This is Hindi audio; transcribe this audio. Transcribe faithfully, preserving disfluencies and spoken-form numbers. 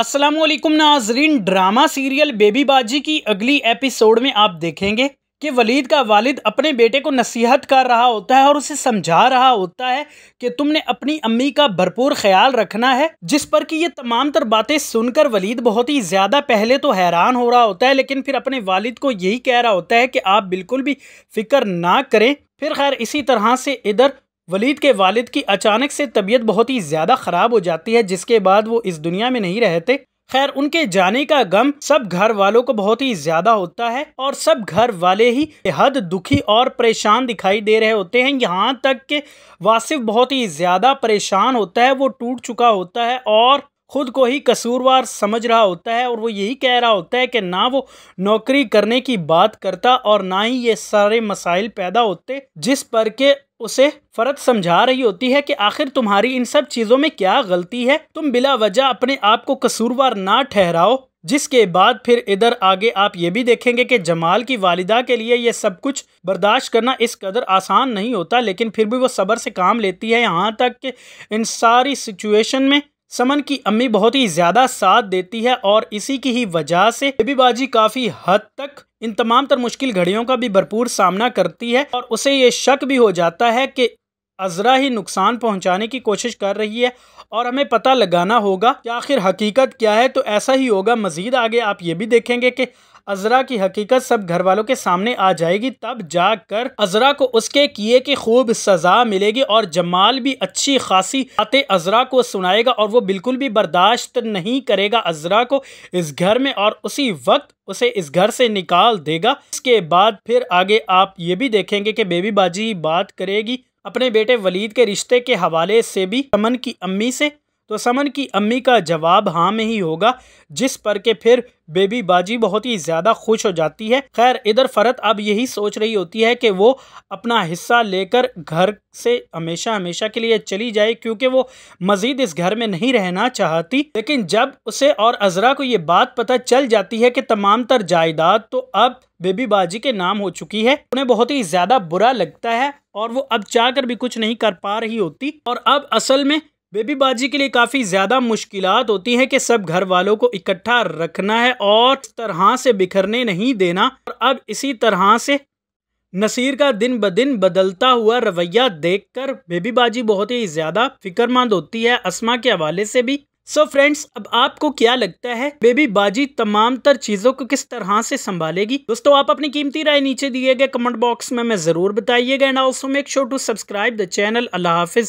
अस्सलामुअलैकुम नाज़रीन, ड्रामा सीरियल बेबी बाजी की अगली एपिसोड में आप देखेंगे कि वलीद का वालिद अपने बेटे को नसीहत कर रहा होता है और उसे समझा रहा होता है कि तुमने अपनी अम्मी का भरपूर ख्याल रखना है, जिस पर कि ये तमाम तर बातें सुनकर वलीद बहुत ही ज़्यादा पहले तो हैरान हो रहा होता है, लेकिन फिर अपने वालिद को यही कह रहा होता है कि आप बिल्कुल भी फिक्र ना करें। फिर खैर इसी तरह से इधर वलीद के वालिद की अचानक से तबीयत बहुत ही ज़्यादा ख़राब हो जाती है, जिसके बाद वो इस दुनिया में नहीं रहते। खैर उनके जाने का गम सब घर वालों को बहुत ही ज़्यादा होता है और सब घर वाले ही बेहद दुखी और परेशान दिखाई दे रहे होते हैं। यहाँ तक कि वासिफ बहुत ही ज़्यादा परेशान होता है, वो टूट चुका होता है और खुद को ही कसूरवार समझ रहा होता है और वो यही कह रहा होता है कि ना वो नौकरी करने की बात करता और ना ही ये सारे मसाइल पैदा होते, जिस पर के उसे फरहत समझा रही होती है कि आखिर तुम्हारी इन सब चीज़ों में क्या गलती है, तुम बिला वजह अपने आप को कसूरवार ना ठहराओ। जिसके बाद फिर इधर आगे आप ये भी देखेंगे कि जमाल की वालिदा के लिए ये सब कुछ बर्दाश्त करना इस कदर आसान नहीं होता, लेकिन फिर भी वो सब्र से काम लेती है। यहाँ तक कि इन सारी सिचुएशन में समन की अम्मी बहुत ही ज़्यादा साथ देती है और इसी की ही वजह से बेबी बाजी काफ़ी हद तक इन तमाम तर मुश्किल घड़ियों का भी भरपूर सामना करती है और उसे ये शक भी हो जाता है कि अज़रा ही नुकसान पहुंचाने की कोशिश कर रही है और हमें पता लगाना होगा कि आखिर हकीकत क्या है। तो ऐसा ही होगा, मज़ीद आगे आप ये भी देखेंगे कि अज़रा की हकीकत सब घर वालों के सामने आ जाएगी, तब जाकर अज़रा को उसके किए की खूब सज़ा मिलेगी और जमाल भी अच्छी खासी बातें अज़रा को सुनाएगा और वो बिल्कुल भी बर्दाश्त नहीं करेगा अज़रा को इस घर में और उसी वक्त उसे इस घर से निकाल देगा। इसके बाद फिर आगे आप ये भी देखेंगे कि बेबी बाजी बात करेगी अपने बेटे वलीद के रिश्ते के हवाले से भी समन की अम्मी से, तो समन की अम्मी का जवाब हाँ में ही होगा, जिस पर के फिर बेबी बाजी बहुत ही ज़्यादा खुश हो जाती है। खैर इधर फरहत अब यही सोच रही होती है कि वो अपना हिस्सा लेकर घर से हमेशा हमेशा के लिए चली जाए, क्योंकि वो मज़ीद इस घर में नहीं रहना चाहती। लेकिन जब उसे और अज़रा को ये बात पता चल जाती है कि तमाम तर जायदाद तो अब बेबी बाजी के नाम हो चुकी है, उन्हें बहुत ही ज़्यादा बुरा लगता है और वो अब चाहकर भी कुछ नहीं कर पा रही होती। और अब असल में बेबी बाजी के लिए काफ़ी ज़्यादा मुश्किलात होती हैं कि सब घर वालों को इकट्ठा रखना है और इस तरह से बिखरने नहीं देना। और अब इसी तरह से नसीर का दिन ब दिन बदलता हुआ रवैया देखकर बेबी बाजी बहुत ही ज़्यादा फिक्रमंद होती है असमा के हवाले से भी। सो so फ्रेंड्स, अब आपको क्या लगता है बेबी बाजी तमाम तर चीज़ों को किस तरह से संभालेगी? दोस्तों आप अपनी कीमती राय नीचे दिए गए कमेंट बॉक्स में मैं ज़रूर बताइएगा and also make sure to subscribe the channel. अल्लाह हाफिज़।